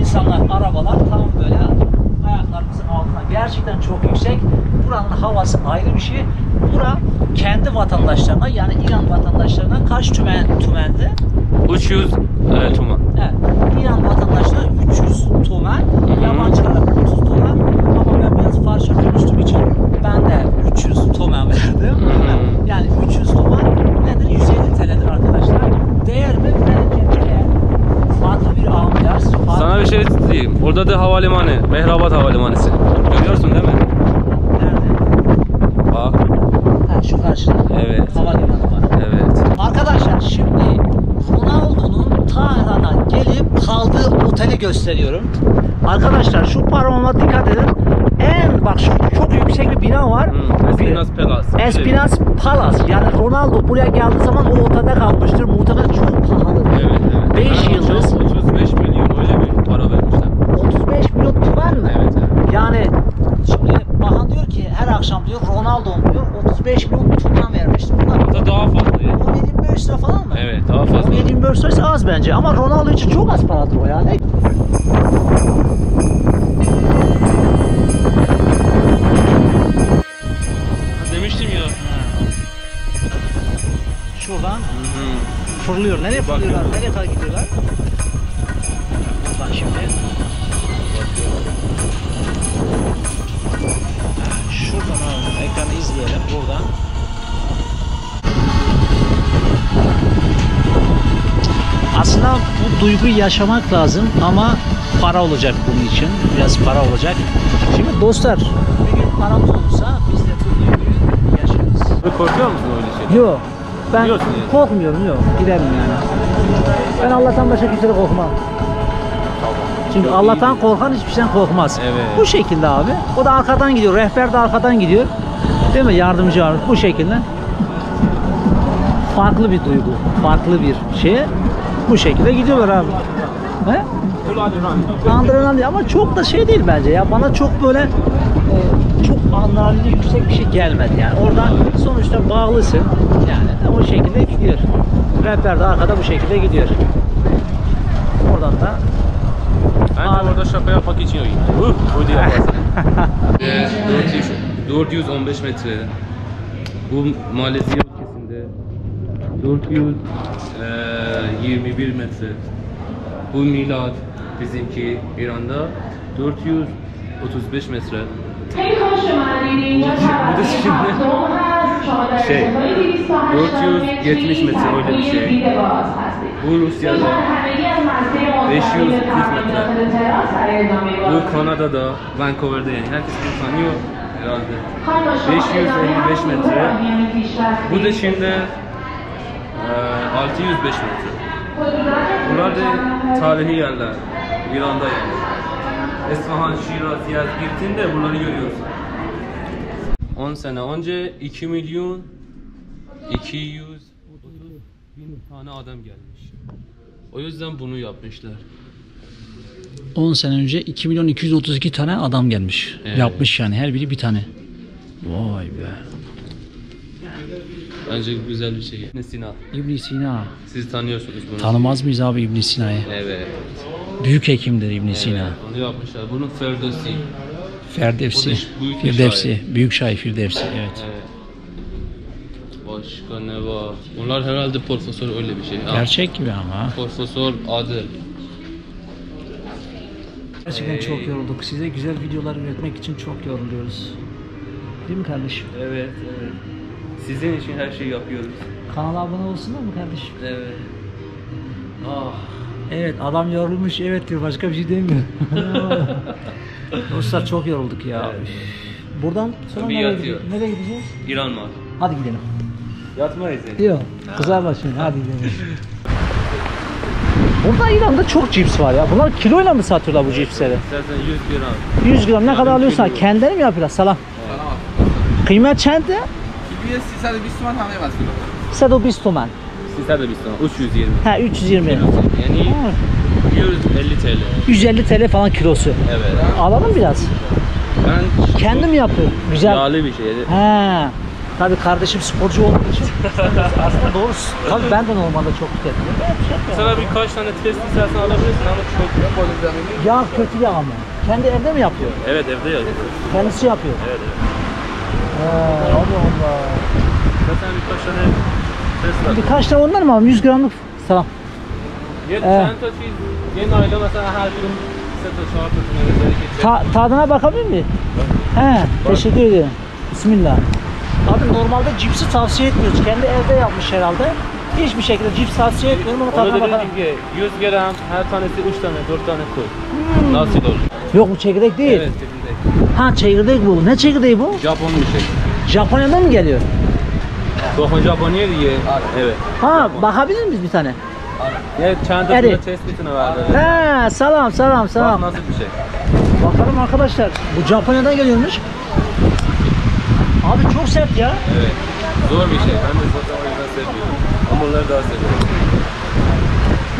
İnsanlar, arabalar tam böyle ayaklarımızın altına. Gerçekten çok yüksek. Buranın havası ayrı bir şey. Bura kendi vatandaşlarına yani İran vatandaşlarına kaç tümendi? 300 tümen. Evet. İran vatandaşlarına 300 tümen. Yabancılara 30 tümen. Ama ben biraz Farsça konuştuğum için ben de 300 tümen verdim. Yani 300 tümen nedir? 150 TL'dir arkadaşlar. Değer mi? Sana bir şey diyeyim. Orada da havalimanı, Mehrabad havalimanısı. Görüyorsun değil mi? Nerede? Bak. Ha şu karşıda. Evet. Havalimanı var. Evet. Arkadaşlar şimdi Ronaldo'nun Tahran'a gelip kaldığı oteli gösteriyorum. Arkadaşlar şu parmağıma dikkat edin. Bak şurada çok yüksek bir bina var. Espinaz Palace. Espinaz Palace. Yani Ronaldo buraya geldiği zaman o otelde kalmıştır. Muhtemelen çok pahalı. Evet, evet. 5 yıldız. 35 milyon öyle bir para vermişler. 35 milyon tuvar mı? Evet, evet. Yani şimdi Mahan diyor ki her akşam diyor Ronaldo diyor 35 milyon tuvar vermişti. Bunlar daha fazla. Yani. 17-25 lira falan mı? Evet, daha fazla. 17-25 lirası az bence ama Ronaldo için çok az paradır o yani. Şuradan fırlıyor. Nereye fırlıyorlar? Nereye kadar gidiyorlar? Buradan şimdi. Şuradan abi. Ekranı izleyelim. Buradan. Aslında bu duyguyu yaşamak lazım ama para olacak bunun için. Biraz para olacak. Şimdi dostlar bir gün paramız olursa biz de bu duyguyu yaşarız. Korkuyor musun öyle şey? Yok. Ben yani. Korkmuyorum yok. Giderim yani. Ben Allah'tan başka kimseye korkmam. Çünkü Allah'tan korkan hiçbir şeyden korkmaz. Evet. Bu şekilde abi. O da arkadan gidiyor. Rehber de arkadan gidiyor. Değil mi? Yardımcı var. Bu şekilde farklı bir duygu, farklı bir şey. Bu şekilde gidiyorlar abi. He? Adrenalin ama çok da şey değil bence ya. Bana çok böyle çok adrenalin yüksek bir şey gelmedi yani. Orada sonuçta bağlısın. Yani o şekilde gidiyor. Rehber de arkada bu şekilde gidiyor. Oradan da ben de orada şaka yapmak için oyun. O diyor. 415 metre. Bu Malezya ülkesinde 421 metre. Bu Milad bizimki İran'da 435 metre. Bu da şimdi şey 470 metre öyle bir şey. Bu Rusya'da 540 metre. Bu Kanada'da Vancouver'da yani herkes tanıyor herhalde. 555 metre. Bu da şimdi 605 metre. Bunlar da tarihi yerler, İran'da yani. Esfahan, Şiraz, Yaz gittiğinde bunları görüyoruz. 10 sene önce 2.230.000 tane adam gelmiş. O yüzden bunu yapmışlar. 10 sene önce 2.232 tane adam gelmiş. Evet. Yapmış yani her biri bir tane. Vay be. Bence güzel bir şey. İbn-i Sina. İbn-i Sina. Siz tanıyorsunuz bunu. Tanımaz mıyız abi İbn-i Sina'yı? Evet. Büyük hekimdir İbn-i Sina. Onu yapmışlar. Bunun Firdevsi. Firdevsi. Büyük şair Firdevsi. Evet. Başka ne var? Bunlar herhalde profesör öyle bir şey. Gerçek gibi ama. Profesör adı. Gerçekten çok yorulduk. Size güzel videolar üretmek için çok yoruluyoruz. Değil mi kardeşim? Evet. Evet. Sizin için her şeyi yapıyoruz. Kanala abone olsunlar mı kardeşim? Evet. Ah. Evet adam yorulmuş evet diyor başka bir şey demiyor. Dostlar çok yorulduk ya. Evet. Buradan sonra nereye gideceğiz? İran Mal. Hadi gidelim. Yatmayız yani. Yok. Kızarlar şimdi hadi gidelim. Burada İran'da çok cips var ya. Bunlar kiloyla mı satıyorlar bu cipsleri? İstersen 100 gram. 100 gram ne kadar alıyorsan kendileri mi yapıyorlar? Salam. Evet. Kıymet çende? 320 تومان همه واسه 120 تومان 320 320 ha 320 yani 150 TL 150 TL falan kilosu. Evet. Alalım biraz. Ben kendim yapıyorum. Güzel. Yağlı bir şey. He. Tabii kardeşim sporcu olduğu için. Aslında doğrusu. Tabii ben de normalde çok tüketmiyorum. Mesela birkaç tane test istersen alabilirsin ama çok yağ kötü yağ mı? Kendi evde mi yapıyor? Evet evde yapıyor. Kendisi yapıyor. Evet. Hadi Allah. Zaten birkaç tane test var. Birkaç tane onlar mı abi? 100 gramlık. Selam. Yeni aile mesela her gün tadına bakabilir miyim? He, teşekkür ederim. Bismillah. Abi normalde cipsi tavsiye etmiyoruz. Kendi evde yapmış herhalde. Hiçbir şekilde cips tavsiye etmiyorum ama tadına bakalım. 100 gram her tanesi 3 tane 4 tane koy. Nasıl olur? Yok bu çekirdek değil. Evet, çekirdek. Ha çekirdek bu. Ne çekirdeği bu? Japon bir şey. Japonya'dan mı geliyor? Bakın Japonya diye. Evet. Ha Japon. Bakabilir miyiz bir tane? Evet. Çanta bile tespitini verdi. He salam. Bak nasıl bir şey. Bakalım arkadaşlar. Bu Japonya'dan geliyormuş. Abi çok sert ya. Evet. Zor bir şey. Ben de zaten o yüzden seviyorum. Ama onları daha seviyorum.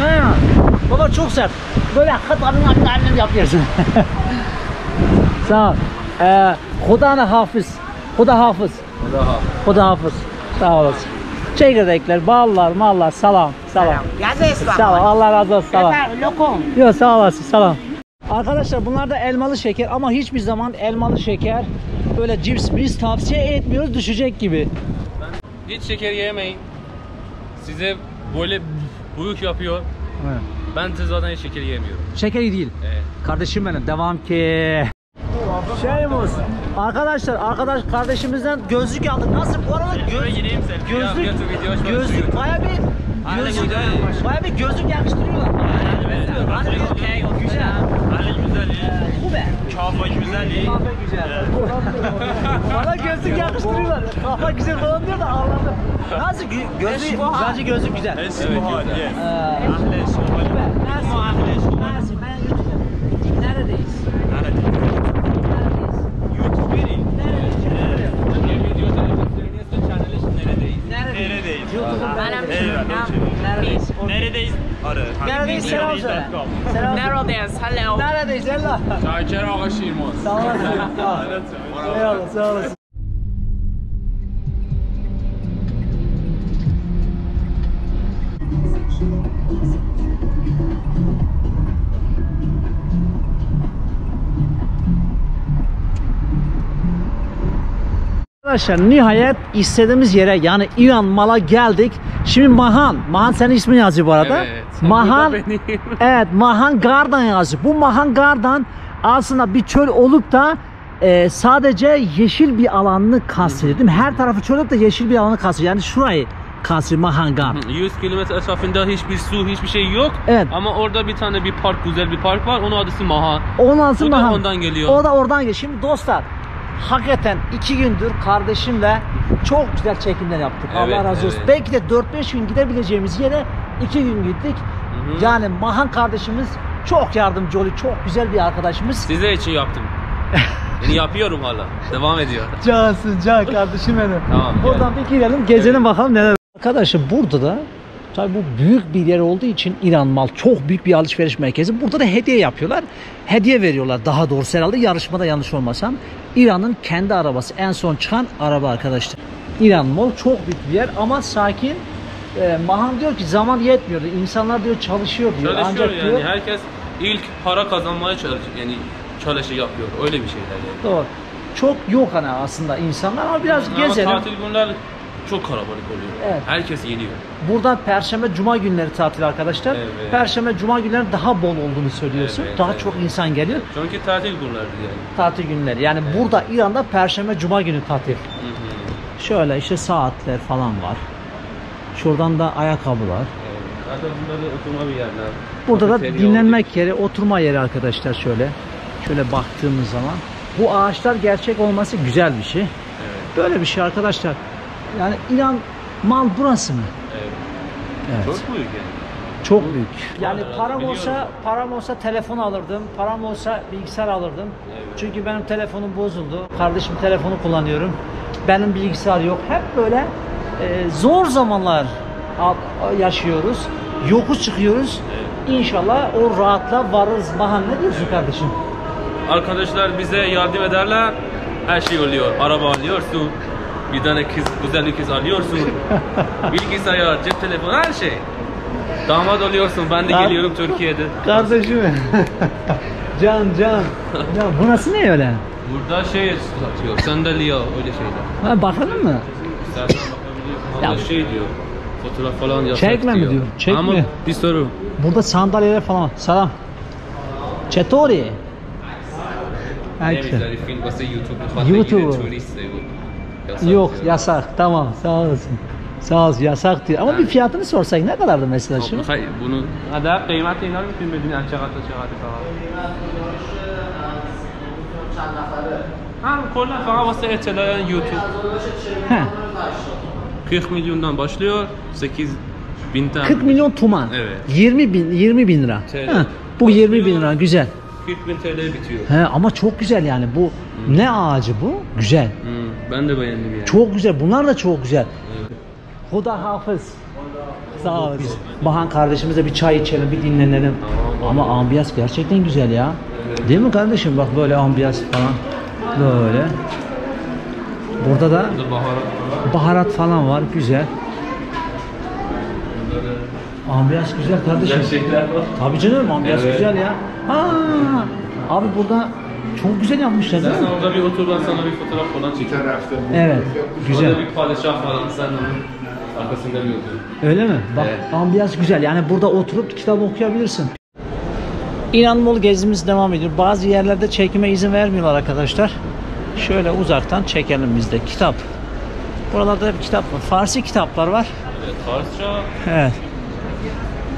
He. Baba çok sert. Böyle hatalarını yapıyorsun. Sağ ol. Huda hafız. Sağ olasın. Çekirdekler, ballar, mallar, salam. Salam. Allah razı olsun. Salam. Lokum. Yok sağ olasın. Salam. Arkadaşlar bunlar da elmalı şeker ama hiçbir zaman elmalı şeker böyle cips biz tavsiye etmiyoruz düşecek gibi. Hiç şeker yemeyin. Size böyle büyük yapıyor. Evet. Ben de zaten şeker yemiyorum. Şeker değil. Evet. Kardeşim benim. Devam ki. Şeyimiz. Arkadaşlar, kardeşimizden gözlük aldık. Nasıl bu arada gözlük bayağı bir gözlük yakıştırıyorlar. Aynen güzel. Bu be. Kafa güzel. Bana gözlük yakıştırıyorlar. Kafa güzel falan diyor da anladım. Nasıl gözlük? Bence gözlük güzel. Evet güzel. Neredeyiz? YouTube. Neredeyiz? Neredeyiz selam söyle. Neredeyiz hello. Neredeyiz hello. Şakir ağa Şirmaz. Sağ olasın. Eyvallah sağ olasın. Arkadaşlar nihayet istediğimiz yere yani İran Mal'a geldik. Şimdi Mahan senin ismin yazıyor bu arada. Evet. Mahan, evet Mahan Garden yazıyor. Bu Mahan Garden aslında bir çöl olup da sadece yeşil bir alanını kastediyor değil mi? Her tarafı çöl olup da yeşil bir alanı kastediyor. Yani şurayı kastediyor Mahan Garden. 100 kilometre esafında hiçbir su, hiçbir şey yok. Evet. Ama orada bir tane bir park, güzel bir park var. Onun adısı Mahan. Onun adısı Mahan. Ondan geliyor. O da oradan geliyor. Şimdi dostlar. Hakikaten 2 gündür kardeşimle çok güzel çekimler yaptık. Evet, Allah razı olsun. Evet. Belki de 4-5 gün gidebileceğimiz yere 2 gün gittik. Hı-hı. Yani Mahan kardeşimiz çok yardımcı oluyor. Çok güzel bir arkadaşımız. Sizler için yaptım. Yani yapıyorum hala. Devam ediyor. Cansın can kardeşim benim. Tamam, buradan yani. Bir girelim gezelim evet. Bakalım neler. Arkadaşım burada da tabii bu büyük bir yer olduğu için İran Mal çok büyük bir alışveriş merkezi. Burada da hediye yapıyorlar. Hediye veriyorlar daha doğrusu herhalde yarışmada yanlış olmasam. İran'ın kendi arabası. En son çıkan araba arkadaşlar. İran Mal çok büyük bir yer ama sakin. Mahan diyor ki zaman yetmiyor. İnsanlar diyor çalışıyor diyor. Çalışıyor ancak yani diyor, herkes ilk para kazanmaya çalışıyor. Yani çalışı yapıyor. Öyle bir şeyler yani. Doğru. Çok yok hani aslında insanlar ama biraz ama gezelim. Tatil günler çok kalabalık oluyor. Evet. Herkes geliyor. Buradan Perşembe, Cuma günleri tatil arkadaşlar. Evet. Perşembe, Cuma günleri daha bol olduğunu söylüyorsun. Evet, daha evet. Çok insan geliyor. Çünkü tatil günleri yani. Tatil günleri. Yani evet. Burada İran'da Perşembe, Cuma günü tatil. Hı hı. Şöyle işte saatler falan var. Şuradan da ayakkabılar. Evet. Zaten bunlar da oturma bir yerler. Burada da dinlenmek yeri, oturma yeri arkadaşlar şöyle. Şöyle baktığımız zaman. Bu ağaçlar gerçek olması güzel bir şey. Evet. Böyle bir şey arkadaşlar. Yani İran Mal burası mı? Evet. Evet. Çok büyük yani. Çok büyük. Yani param olsa telefon alırdım. Param olsa bilgisayar alırdım. Evet. Çünkü benim telefonum bozuldu. Kardeşim telefonu kullanıyorum. Benim bilgisayar yok. Hep böyle zor zamanlar yaşıyoruz. Yokuş çıkıyoruz. Evet. İnşallah o rahatla varırız. Mahan ne diyorsun evet. Kardeşim? Arkadaşlar bize yardım ederler. Her şey oluyor. Araba alıyor, su. Bir tane kız, güzel bir kız alıyorsun, bilgisayar, cep telefonu, her şey. Damat oluyorsun, ben de geliyorum Türkiye'de. Kardeşim, can. Ya burası ne öyle? Burada şey satıyor, sandalye, öyle şeyler. Ha, bakalım mı? Ya şey diyor, fotoğraf falan yasak diyor. Çekme mi diyor, çekme. Ama bir soru. Burada sandalyeler falan, selam. Çetori. Neymiş, Arif'in bası YouTube'da turist diyor. Yasak yok diyor. Yasak tamam sağ olasın. Sağ olasın yasak diyor ama yani. Bir fiyatını sorsak ne kadardı mesela şimdi? Hayır bunu ada kıymeti inan bilmediğini açığa falan. Kolla falan varsa etçiler YouTube. 40 milyondan başlıyor 8.000 tane. 40 milyon tuman. Evet. 20 bin lira. Bu 20 bin lira güzel. 40 bin TL bitiyor. He, ama çok güzel yani bu hmm. Ne ağacı bu? Güzel. Hmm, ben de beğendim yani. Çok güzel. Bunlar da çok güzel. Evet. Huda hafız. Sağ ol. Mahan kardeşimize bir çay içelim, bir dinlenelim. Tamam, ama ambiyans gerçekten güzel ya. Evet. Değil mi kardeşim? Bak böyle ambiyans falan. Böyle. Burada da baharat falan var. Güzel. Ambiyans güzel kardeşim. Tabii canım ambiyans evet. Güzel ya. Aa, abi burada çok güzel yapmışlar değil mi? Sen orada bir otur ben sana bir fotoğraf falan çekeyim. Evet, güzel. Orada bir padişah falan sen onun arkasında bir otur. Öyle mi? Bak evet. Ambiyans güzel yani burada oturup kitap okuyabilirsin. İran Mal gezimiz devam ediyor. Bazı yerlerde çekime izin vermiyorlar arkadaşlar. Şöyle uzaktan çekelim biz de kitap. Buralarda hep kitap var. Farsi kitaplar var. Evet, Farsça. Evet.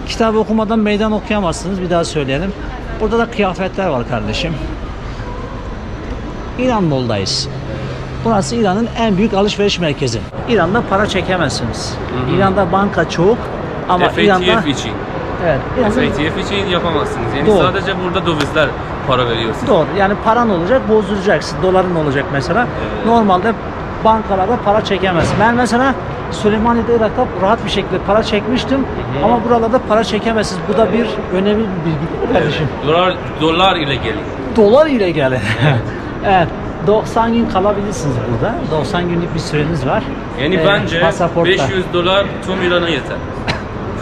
Kitabı okumadan meydan okuyamazsınız. Bir daha söyleyelim. Burada da kıyafetler var kardeşim. İran Mal'dayız. Burası İran'ın en büyük alışveriş merkezi. İran'da para çekemezsiniz. Hı-hı. İran'da banka çok ama FATF İran'da... için. Evet. FATF için yapamazsınız. Yani doğru. Sadece burada dövizler para veriyorsunuz. Doğru. Yani paran olacak bozduracaksın. Doların olacak mesela. Normalde bankalarda para çekemez. Ben mesela Süleymaniye'de, Irak'ta rahat bir şekilde para çekmiştim. Hı-hı. Ama buralarda para çekemezsiniz. Bu da bir önemli bir bilgi kardeşim. Evet. Dolar ile gelin. Dolar ile gelin. Evet. Evet. 90 gün kalabilirsiniz burada. 90 günlük bir süreniz var. Yani bence pasaportla. 500 dolar tüm İran'a yeter.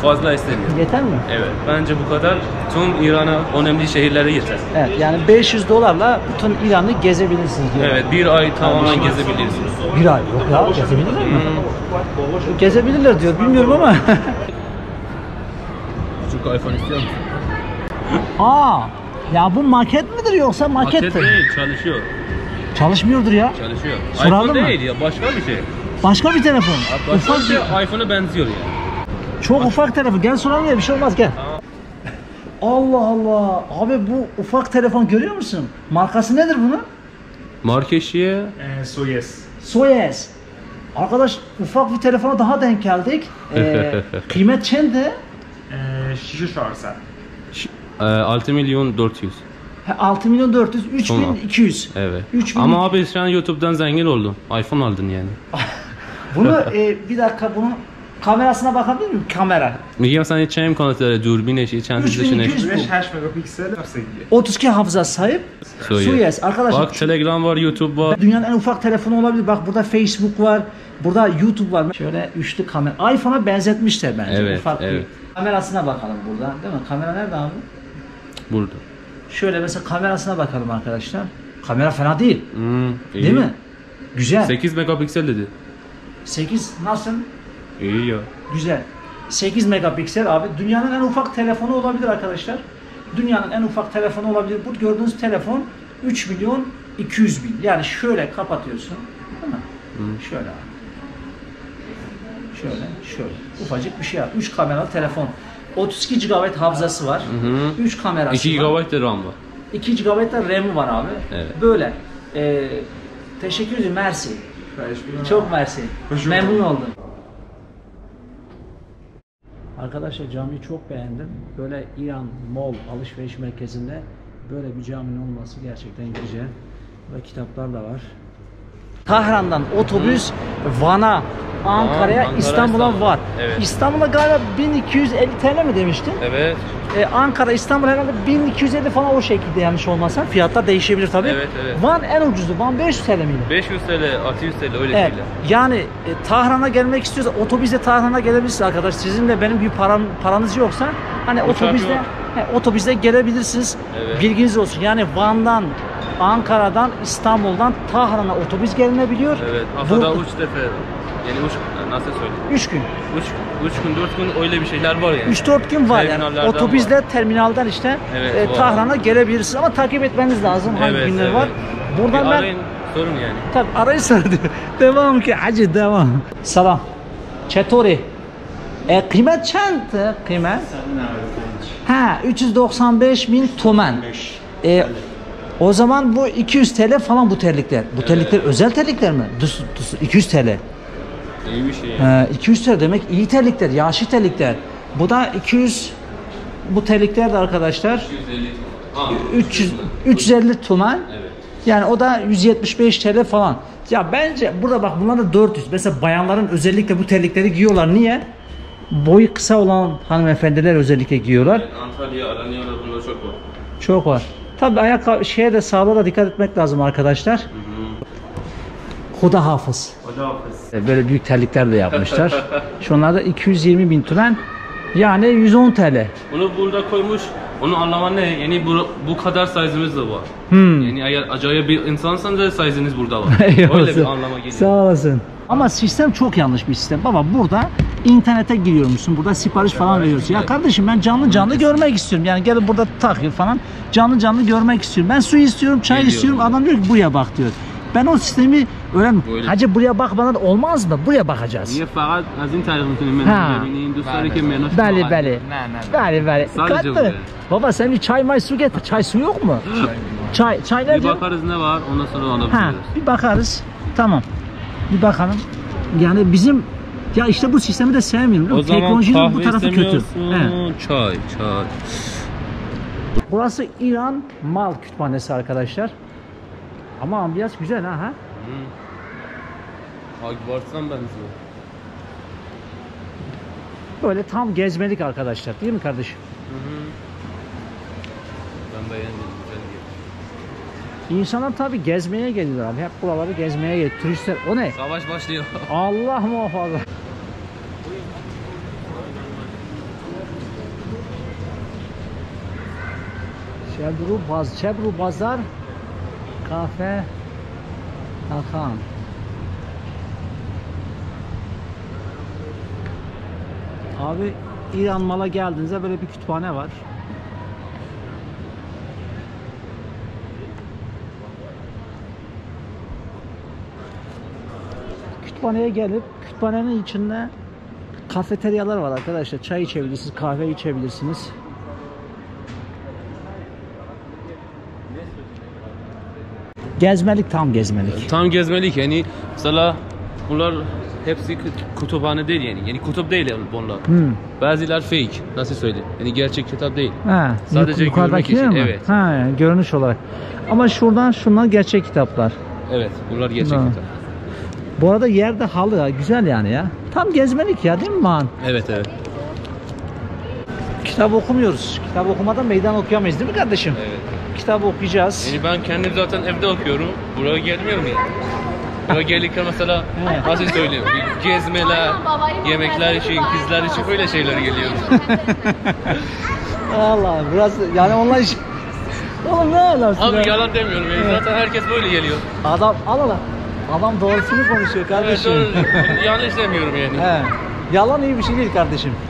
Fazla istemiyorum. Yeter mi? Evet. Bence bu kadar tüm İran'a, önemli şehirlere yeter. Evet. Yani 500 dolarla bütün İran'ı gezebilirsiniz. Diyor. Evet. Bir ay tamamen gezebilirsiniz. Bir ay? Yok ya. Gezebilirler mi? Gezebilirler diyor. Bilmiyorum ama. Küçük iPhone istiyor musun? Aa. Ya bu maket midir yoksa maket? Maket değil. Çalışıyor. Çalışmıyordur ya. Çalışıyor. Soralım iPhone mı? Değil ya. Başka bir şey. Başka bir telefon. Ufak bir şey. iPhone'a benziyor yani. Çok ufak telefon. Gel soralım ya, bir şey olmaz gel. Aa. Allah Allah. Abi bu ufak telefon görüyor musun? Markası nedir bunun? Markeşiye. Soyuz. Soyuz. Arkadaş ufak bir telefona daha denk geldik. Kıymet çende? 6.400.000. 6.400.000, 3.200. Evet. 3000... Ama abi sen YouTube'dan zengin oldun. iPhone aldın yani. Bunu bir dakika bunu kamerasına bakabilir miyim? Kamera. Miyim sana çeyim kanatları dürbün eşi çantası dışına. 3.5 megapiksel. 32 hafıza sahip. Soyuz. Arkadaşlar. Bak Telegram var, YouTube var. Dünyanın en ufak telefonu olabilir. Bak burada Facebook var. Burada YouTube var. Şöyle üçlü kamera. iPhone'a benzetmişler bence. Evet, ufak evet. Bir. Kamerasına bakalım burada. Değil mi? Kamera nerede abi? Burada. Şöyle mesela kamerasına bakalım arkadaşlar. Kamera fena değil. Değil mi? Güzel. 8 megapiksel dedi. 8 nasıl? İyi ya. Güzel. 8 megapiksel abi. Dünyanın en ufak telefonu olabilir arkadaşlar. Dünyanın en ufak telefonu olabilir. Bu gördüğünüz telefon 3.200.000. Yani şöyle kapatıyorsun. Değil mi? Hı. Şöyle abi. Şöyle, şöyle. Ufacık bir şey abi. 3 kameralı telefon. 32 GB hafızası var. Hı-hı. 3 kamerası 2 GB var. 2 GB de RAM var. 2 GB de RAM'i var abi. Evet. Böyle. Teşekkür ederim. Mersi. Çok mersi. Memnun oldum. Arkadaşlar camiyi çok beğendim. Böyle İran Mal alışveriş merkezinde böyle bir caminin olması gerçekten güzel. Ve kitaplar da var. Tahran'dan otobüs Van'a, Ankara'ya, Ankara, İstanbul'a var. Evet. İstanbul'a galiba 1250 TL mi demiştin? Evet. Ankara, İstanbul herhalde 1250 falan o şekilde yanlış olmazsa. Fiyatlar değişebilir tabii. Evet, evet. Van en ucuzu. Van 500 TL miydi? 500 TL, 600 TL öyle şeyler. Evet. Yani Tahran'a gelmek istiyorsa otobüsle Tahran'a gelebilirsiniz arkadaş. Sizin de benim gibi paranız yoksa hani otobüsle gelebilirsiniz. Evet. Bilginiz olsun. Yani Van'dan, Ankara'dan, İstanbul'dan Tahran'a otobüs gelinebiliyor. Evet. Haftada 3 defa. Yani nasıl söyleyeyim? 3 gün. 3 gün, 4 gün öyle bir şeyler var yani. 3-4 gün var yani. Otobüsle terminalden işte evet, Tahran'a gelebilirsiniz ama takip etmeniz lazım evet, hangi günler evet. var. Buradan arayın, sorun yani. Tabii arayın sorun. Devam ki hacı devam. Salam. Çetori. Kıymet çantı kıymet. Ha 395.000 tomen. O zaman bu 200 TL falan bu terlikler. Bu terlikler özel terlikler mi? 200 TL. İyi bir şey yani. 200 TL demek iyi terlikler, yaşlı terlikler. Bu da 200, bu terlikler de arkadaşlar 350 tuman. Evet. Yani o da 175 TL falan. Ya bence burada bak bunlar da 400. Mesela bayanların özellikle bu terlikleri giyiyorlar. Niye? Boyu kısa olan hanımefendiler özellikle giyiyorlar. Evet, Antalya, Alanya'da bunlar çok var. Çok var. Tabii ayak şeye de sağlığa da dikkat etmek lazım arkadaşlar. Hı hı. Huda hafız. Böyle büyük terlikler de yapmışlar. Şunlar da 220.000 tümen yani 110 TL. Bunu burada koymuş. Onu anlaman ne? Yani bu kadar size'ımız da var. Yani eğer acayip bir insansan da size'iniz burada var. Öyle bir anlama geliyor. Sağ olasın. Ama sistem çok yanlış bir sistem. Baba burada internete giriyormuşsun. Burada sipariş falan veriyorsun. Ya kardeşim ben canlı görmek istiyorum. Yani gelip burada takip falan canlı görmek istiyorum. Ben su istiyorum, çay istiyorum. Adam diyor ki buraya bak diyor. Ben o sistemi öğrendim. Hacı buraya bakmadan olmaz mı? Buraya bakacağız. Niye fakat azim tarihimizin menajeriğinin dostları ki menajeriği. Beli. Sadece böyle. Baba sen bir çay may su getir. Çay su yok mu? Çay ne? Bir bakarız ne var ondan sonra ona bakacağız. Bir bakarız. Tamam. Bir bakalım. Yani bizim ya işte bu sistemi de sevmiyorum. Teknolojinin bu tarafı kötü. Çay. Burası İran Mal Kütüphanesi arkadaşlar. Ama ambiyans güzel ha. Hagi varsan benziyor. Böyle tam gezmelik arkadaşlar, değil mi kardeşim? Hı hı. Ben beğendim, güzel geldi. İnsanlar tabi gezmeye geliyor abi. Hep buraları gezmeye geliyor. Turistler, o ne? Savaş başlıyor. Allah muhafaza. Çebru Bazar Kafe Hakan. Abi İran Mal'a geldiğinizde böyle bir kütüphane var. Kütüphaneye gelip kütüphanenin içinde kafeteryalar var arkadaşlar. Çay içebilirsiniz, kahve içebilirsiniz. Gezmelik, tam gezmelik. Tam gezmelik yani, mesela bunlar hepsi kütüphane değil yani. Yani kutup değil bunlar. Hmm. Bazılar fake, nasıl söyleyeyim? Yani gerçek kitap değil. Ha, sadece görmek için. Mi? Evet. Ha, görünüş olarak. Ama şuradan şunlar gerçek kitaplar. Evet, bunlar gerçek kitap. Bu arada yerde halı güzel yani ya. Tam gezmelik ya, değil mi Mahan? Evet, evet. Kitap okumuyoruz. Kitap okumadan meydan okuyamayız, değil mi kardeşim? Evet. Kitap okuyacağız. Yani ben kendim zaten evde okuyorum. Buraya gelmiyorum yani. Buraya gelirken mesela nasıl söyleyeyim? Gezmeler, yemekler için, kızlar için böyle şeyler geliyor. Allah biraz yani onlar için. Oğlum ne alakası? Abi yani? Yalan demiyorum. Yani. Evet. Zaten herkes böyle geliyor. Adam adam doğrusunu konuşuyor kardeşim. Evet, doğru. Yanlış demiyorum yani. He. Yalan iyi bir şey değil kardeşim.